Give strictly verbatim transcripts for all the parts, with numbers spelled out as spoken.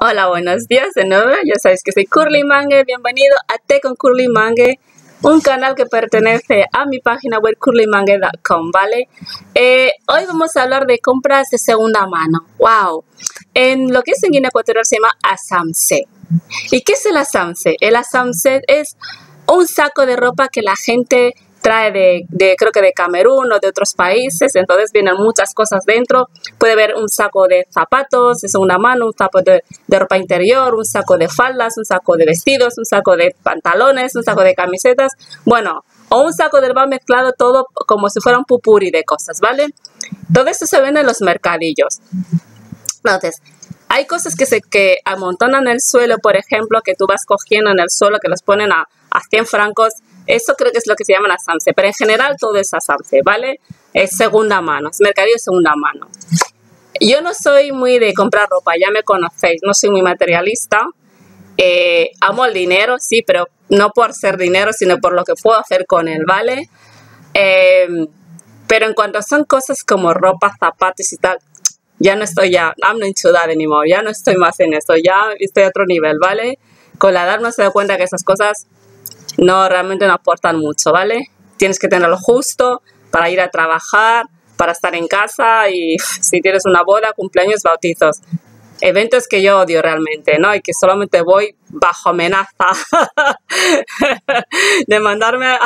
Hola, buenos días de nuevo. Ya sabes que soy Curly Mange. Bienvenido a Té con Curly Mange, un canal que pertenece a mi página web curly mange punto com, ¿vale? Eh, hoy vamos a hablar de compras de segunda mano. ¡Wow! En lo que es en Guinea Ecuatorial se llama Asamse. ¿Y qué es el Asamse? El Asamse es un saco de ropa que la gente trae de, de, creo que de Camerún o de otros países, entonces vienen muchas cosas dentro. Puede haber un saco de zapatos de segunda mano, un saco de, de ropa interior, un saco de faldas, un saco de vestidos, un saco de pantalones, un saco de camisetas, bueno, o un saco de ropa mezclado todo como si fuera un popurrí de cosas, ¿vale? Todo esto se vende en los mercadillos. Entonces, hay cosas que se que amontonan en el suelo, por ejemplo, que tú vas cogiendo en el suelo, que los ponen a, a cien francos. Eso creo que es lo que se llama Asamse, pero en general todo es Asamse, ¿vale? Es segunda mano, es mercadillo segunda mano. Yo no soy muy de comprar ropa, ya me conocéis, no soy muy materialista. Eh, amo el dinero, sí, pero no por ser dinero, sino por lo que puedo hacer con él, ¿vale? Eh, pero en cuanto son cosas como ropa, zapatos y tal, ya no estoy ya, I'm not into that anymore, ya no estoy más en esto, ya estoy a otro nivel, ¿vale? Con la edad no se da cuenta que esas cosas no, realmente no aportan mucho, ¿vale? Tienes que tener lo justo para ir a trabajar, para estar en casa y si tienes una boda, cumpleaños, bautizos. Eventos que yo odio realmente, ¿no? Y que solamente voy bajo amenaza de mandarme a,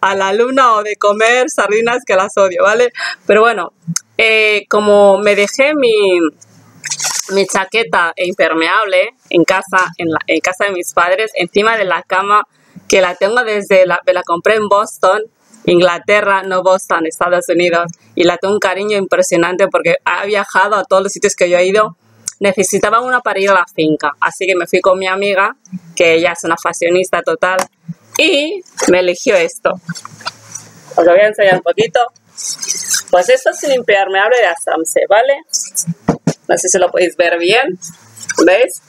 a la luna o de comer sardinas que las odio, ¿vale? Pero bueno, eh, como me dejé mi... mi chaqueta impermeable en casa, en, la, en casa de mis padres, encima de la cama, que la tengo desde, la, me la compré en Boston, Inglaterra, no Boston, Estados Unidos, y la tengo un cariño impresionante porque ha viajado a todos los sitios que yo he ido. Necesitaba una para ir a la finca, así que me fui con mi amiga, que ella es una fashionista total, y me eligió esto. Os lo voy a enseñar un poquito. Pues esto es el impermeable de Asamse, ¿vale? No sé si lo podéis ver bien, ¿veis?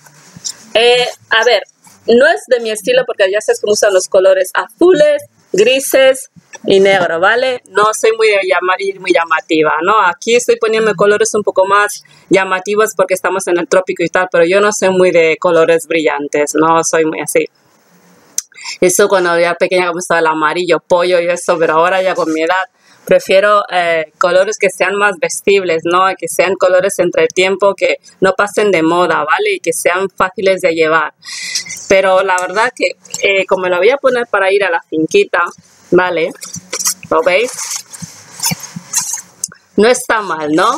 Eh, a ver, no es de mi estilo porque ya sabes cómo usan los colores azules, grises y negro, ¿vale? No soy muy, muy llamativa, ¿no? Aquí estoy poniendo colores un poco más llamativos porque estamos en el trópico y tal, pero yo no soy muy de colores brillantes, no soy muy así. Eso cuando era pequeña como estaba el amarillo, pollo y eso, pero ahora ya con mi edad prefiero eh, colores que sean más vestibles, ¿no? Que sean colores entre el tiempo, que no pasen de moda, ¿vale? Y que sean fáciles de llevar. Pero la verdad que, eh, como lo voy a poner para ir a la finquita, ¿vale? ¿Lo veis? No está mal, ¿no?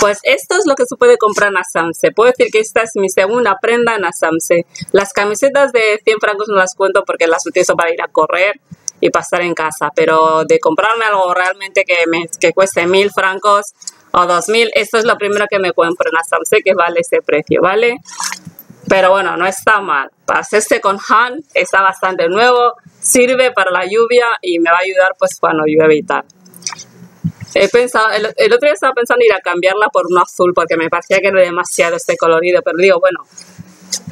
Pues esto es lo que se puede comprar en Asamse. Puedo decir que esta es mi segunda prenda en Asamse. Las camisetas de cien francos no las cuento porque las utilizo para ir a correr y pasar en casa, pero de comprarme algo realmente que me que cueste mil francos o dos mil, esto es lo primero que me compro en Asamse, que vale ese precio, ¿vale? Pero bueno, no está mal. Para hacerse con Han está bastante nuevo, sirve para la lluvia y me va a ayudar pues cuando llueve y tal. He pensado, el, el otro día estaba pensando ir a cambiarla por un azul porque me parecía que era demasiado este colorido, pero digo, bueno,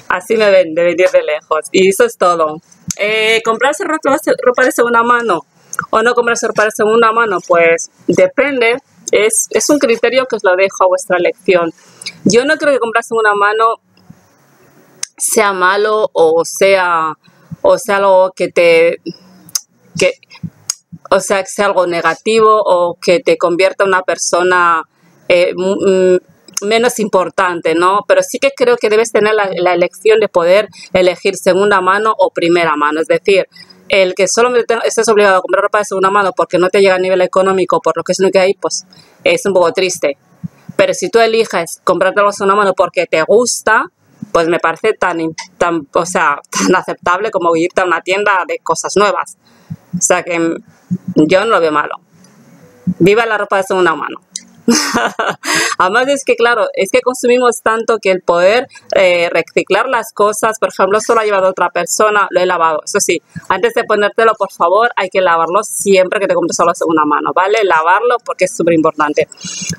así me ven de venir de lejos. Y eso es todo. Eh, ¿Comprarse ropa, ropa de segunda mano o no comprarse ropa de segunda mano? Pues depende, es, es un criterio que os lo dejo a vuestra elección. Yo no creo que comprar segunda mano sea malo o sea, o sea algo que te... Que, o sea, que sea algo negativo o que te convierta en una persona eh, menos importante, ¿no? Pero sí que creo que debes tener la, la elección de poder elegir segunda mano o primera mano. Es decir, el que solo estés obligado a comprar ropa de segunda mano porque no te llega a nivel económico, por lo que es lo que hay, pues es un poco triste. Pero si tú eliges comprarte algo de segunda mano porque te gusta, pues me parece tan, tan, o sea, tan aceptable como irte a una tienda de cosas nuevas. O sea que yo no lo veo malo. Viva la ropa de segunda mano. Además es que claro, es que consumimos tanto que el poder eh, reciclar las cosas, por ejemplo, solo ha llevado otra persona, lo he lavado, eso sí, antes de ponértelo por favor hay que lavarlo siempre que te compres algo de segunda mano, ¿vale? Lavarlo porque es súper importante,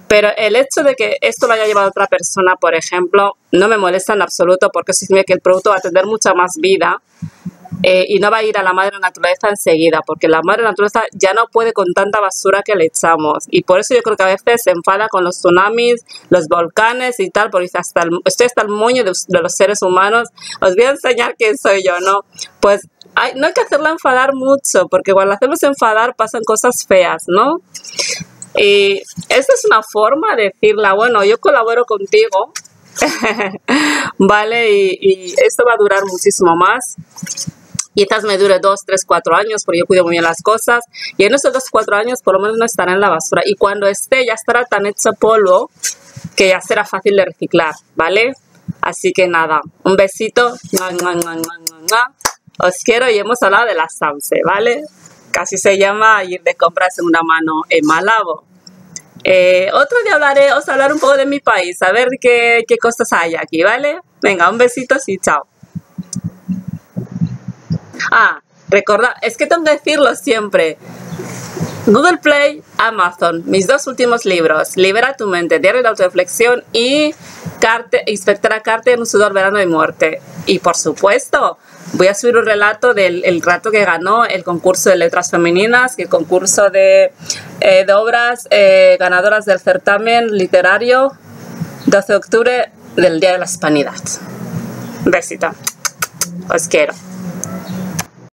pero el hecho de que esto lo haya llevado otra persona, por ejemplo, no me molesta en absoluto porque eso significa que el producto va a tener mucha más vida eh, y no va a ir a la madre naturaleza enseguida, porque la madre naturaleza ya no puede con tanta basura que le echamos, y por eso yo creo que a veces se enfada con los tsunamis, los volcanes y tal, porque hasta el, estoy hasta el moño de, de los seres humanos, os voy a enseñar quién soy yo, ¿no? Pues hay, no hay que hacerla enfadar mucho, porque cuando la hacemos enfadar pasan cosas feas, ¿no? Y esta es una forma de decirla, bueno, yo colaboro contigo, vale, y, y esto va a durar muchísimo más. Quizás me dure dos, tres, cuatro años, porque yo cuido muy bien las cosas. Y en esos dos, cuatro años por lo menos no estará en la basura. Y cuando esté ya estará tan hecho polvo que ya será fácil de reciclar, ¿vale? Así que nada, un besito. Os quiero, y hemos hablado de la Asamse, ¿vale? Casi se llama ir de compras en una mano en Malabo. Eh, otro día hablaré, os hablaré un poco de mi país, a ver qué, qué cosas hay aquí, ¿vale? Venga, un besito y chao. Ah, recordad, es que tengo que decirlo siempre. Google Play, Amazon, mis dos últimos libros, Libera tu mente, Diario de la Autorreflexión, y Carte, Inspectora Carte en un sudor verano y muerte. Y por supuesto, voy a subir un relato del el rato que ganó el concurso de letras femeninas, el concurso de, eh, de obras eh, ganadoras del certamen literario doce de octubre del Día de la Hispanidad. Besito, os quiero.